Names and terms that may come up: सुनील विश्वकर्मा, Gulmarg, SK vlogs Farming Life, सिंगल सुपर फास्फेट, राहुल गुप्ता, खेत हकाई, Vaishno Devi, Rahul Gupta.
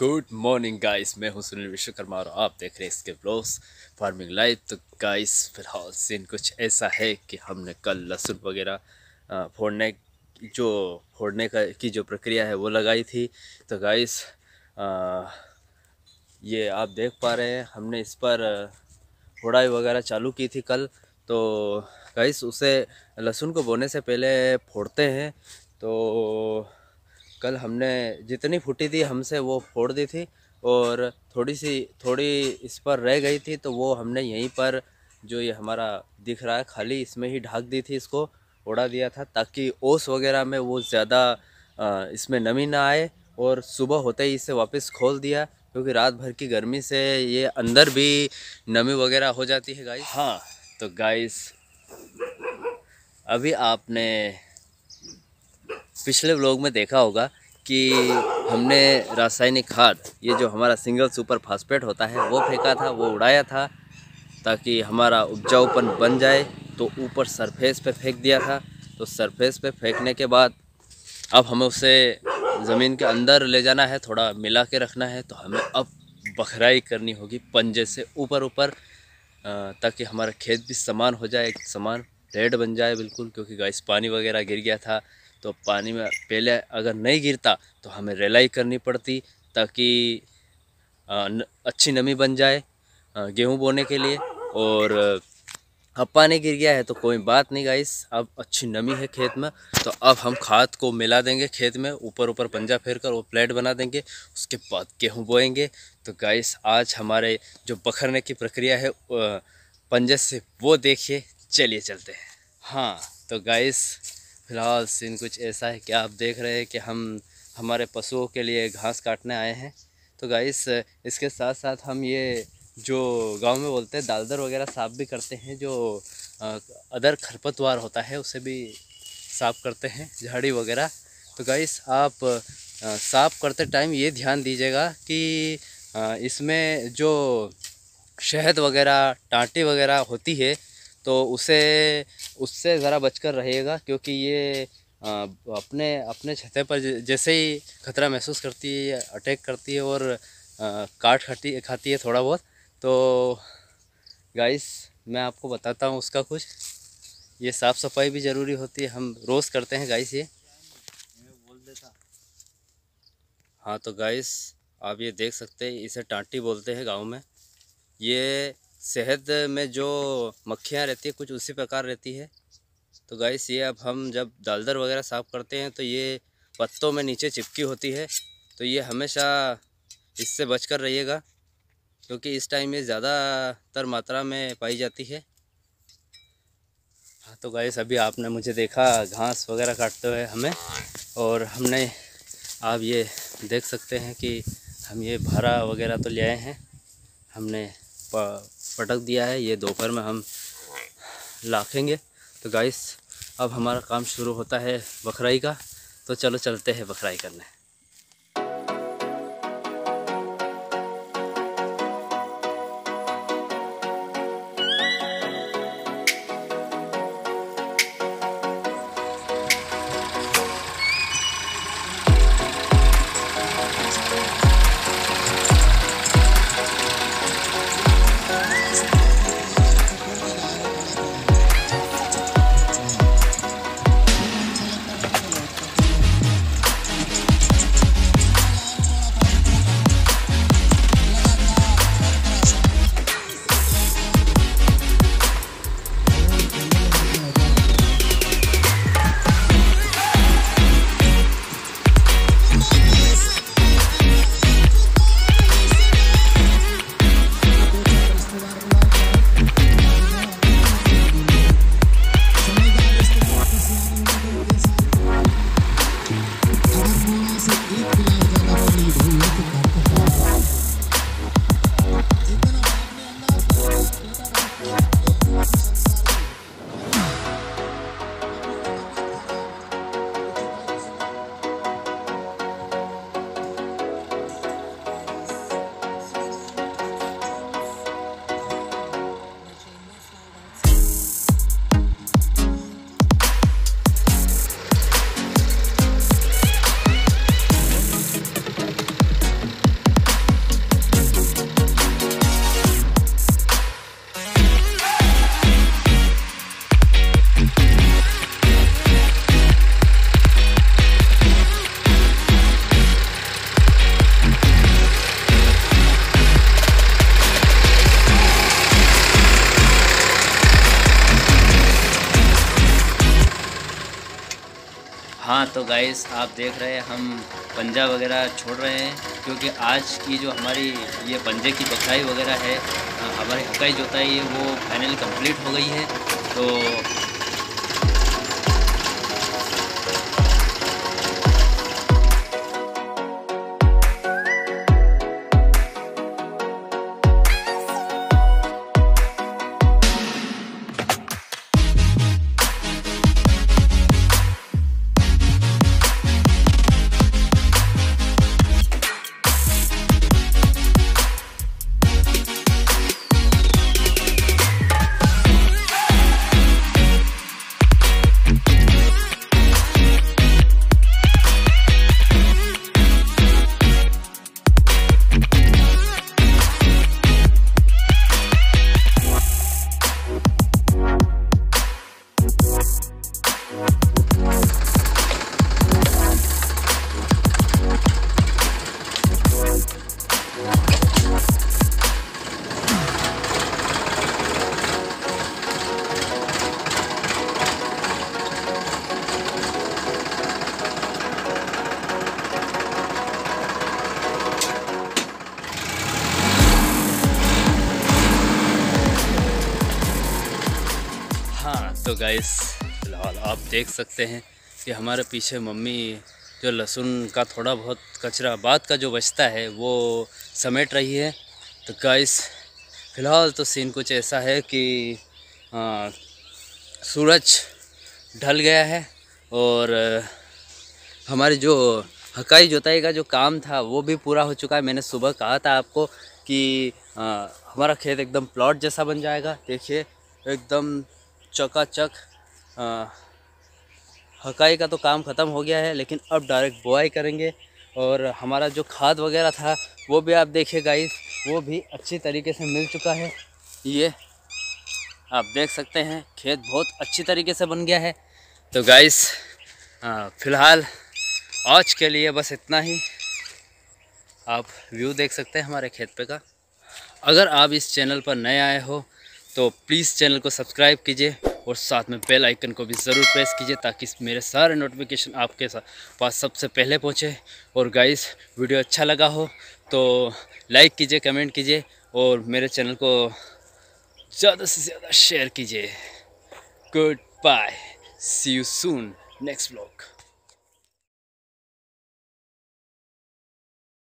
Good morning guys, मैं हूं सुनील विश्वकर्मा और आप देख रहे हैं इसके व्लॉग्स फार्मिंग लाइफ। तो गाइस फिलहाल सीन कुछ ऐसा है कि हमने कल लहसुन वगैरह फोड़ने की जो प्रक्रिया है वो लगाई थी। तो गाइस ये आप देख पा रहे हैं, हमने इस पर फोड़ाई वगैरह चालू की थी कल। तो गाइस उसे लहसुन को बोने से पहले फोड़ते हैं। तो कल हमने जितनी फूटी थी हमसे वो फोड़ दी थी और थोड़ी इस पर रह गई थी, तो वो हमने यहीं पर जो ये हमारा दिख रहा है खाली इसमें ही ढाक दी थी, इसको उड़ा दिया था ताकि ओस वगैरह में वो ज़्यादा इसमें नमी ना आए। और सुबह होते ही इसे वापस खोल दिया क्योंकि रात भर की गर्मी से ये अंदर भी नमी वगैरह हो जाती है गाइस। हाँ, तो गाइस अभी आपने पिछले व्लॉग में देखा होगा कि हमने रासायनिक खाद, ये जो हमारा सिंगल सुपर फास्फेट होता है, वो फेंका था, वो उड़ाया था ताकि हमारा उपजाऊपन बन जाए। तो ऊपर सरफेस पे फेंक दिया था। तो सरफेस पे फेंकने के बाद अब हमें उसे ज़मीन के अंदर ले जाना है, थोड़ा मिला के रखना है। तो हमें अब बखराई करनी होगी पंजे से ऊपर ताकि हमारा खेत भी समान हो जाए, एक समान रेड बन जाए बिल्कुल। क्योंकि गाइस पानी वगैरह गिर गया था, तो पानी में पहले अगर नहीं गिरता तो हमें रेलाई करनी पड़ती ताकि अच्छी नमी बन जाए गेहूं बोने के लिए। और अब पानी गिर गया है तो कोई बात नहीं गाइस, अब अच्छी नमी है खेत में। तो अब हम खाद को मिला देंगे खेत में, ऊपर पंजा फेर कर वो प्लेट बना देंगे, उसके बाद गेहूं बोएंगे। तो गाइस आज हमारे जो बखरने की प्रक्रिया है पंजे से, वो देखिए, चलिए चलते हैं। हाँ, तो गाइस फिलहाल सीन कुछ ऐसा है कि आप देख रहे हैं कि हम हमारे पशुओं के लिए घास काटने आए हैं। तो गाइस इसके साथ साथ हम ये जो गांव में बोलते हैं दालदर वगैरह साफ भी करते हैं, जो अदर खरपतवार होता है उसे भी साफ करते हैं, झाड़ी वगैरह। तो गाइस आप साफ करते टाइम ये ध्यान दीजिएगा कि इसमें जो शहद वगैरह टाँटी वगैरह होती है तो उससे ज़रा बचकर रहिएगा, क्योंकि ये अपने छते पर जैसे ही खतरा महसूस करती है अटैक करती है और काट खाती है थोड़ा बहुत। तो गाइस मैं आपको बताता हूँ उसका कुछ। ये साफ़ सफाई भी ज़रूरी होती है, हम रोज़ करते हैं गाइस ये। हाँ, तो गाइस आप ये देख सकते हैं, इसे टाँटी बोलते हैं गाँव में। ये शहद में जो मक्खियाँ रहती है कुछ उसी प्रकार रहती है। तो गाइस ये अब हम जब दालदर वगैरह साफ़ करते हैं तो ये पत्तों में नीचे चिपकी होती है, तो ये हमेशा इससे बचकर रहिएगा क्योंकि इस टाइम ये ज़्यादातर मात्रा में पाई जाती है। हाँ, तो गाइस अभी आपने मुझे देखा घास वगैरह काटते हुए हमें, और हमने आप ये देख सकते हैं कि हम ये भारा वगैरह तो ले आए हैं, हमने पटक दिया है, ये दोपहर में हम लाखेंगे। तो गाइस अब हमारा काम शुरू होता है बखराई का, तो चलो चलते हैं बखराई करने। हाँ तो गाइस आप देख रहे हैं हम पंजा वगैरह छोड़ रहे हैं क्योंकि आज की जो हमारी ये पंजे की बखाई वगैरह है, हमारी हकाई जोताई है वो फाइनल कंप्लीट हो गई है। तो तो गाइस फिलहाल आप देख सकते हैं कि हमारे पीछे मम्मी जो लहसुन का थोड़ा बहुत कचरा बाद का जो बचता है वो समेट रही है। तो गाइस फ़िलहाल तो सीन कुछ ऐसा है कि सूरज ढल गया है और हमारी जो हकाई जोताई का जो काम था वो भी पूरा हो चुका है। मैंने सुबह कहा था आपको कि हमारा खेत एकदम प्लॉट जैसा बन जाएगा। देखिए एकदम चकाचक हकाई का तो काम ख़त्म हो गया है, लेकिन अब डायरेक्ट बुआई करेंगे। और हमारा जो खाद वगैरह था वो भी आप देखिए गाइस, वो भी अच्छी तरीके से मिल चुका है। ये आप देख सकते हैं खेत बहुत अच्छी तरीके से बन गया है। तो गाइस फ़िलहाल आज के लिए बस इतना ही। आप व्यू देख सकते हैं हमारे खेत पे का। अगर आप इस चैनल पर नए आए हो तो प्लीज़ चैनल को सब्सक्राइब कीजिए और साथ में बेल आइकन को भी ज़रूर प्रेस कीजिए ताकि मेरे सारे नोटिफिकेशन आपके पास सबसे पहले पहुंचे। और गाइस वीडियो अच्छा लगा हो तो लाइक कीजिए, कमेंट कीजिए और मेरे चैनल को ज़्यादा से ज़्यादा शेयर कीजिए। Good bye, see you soon next vlog.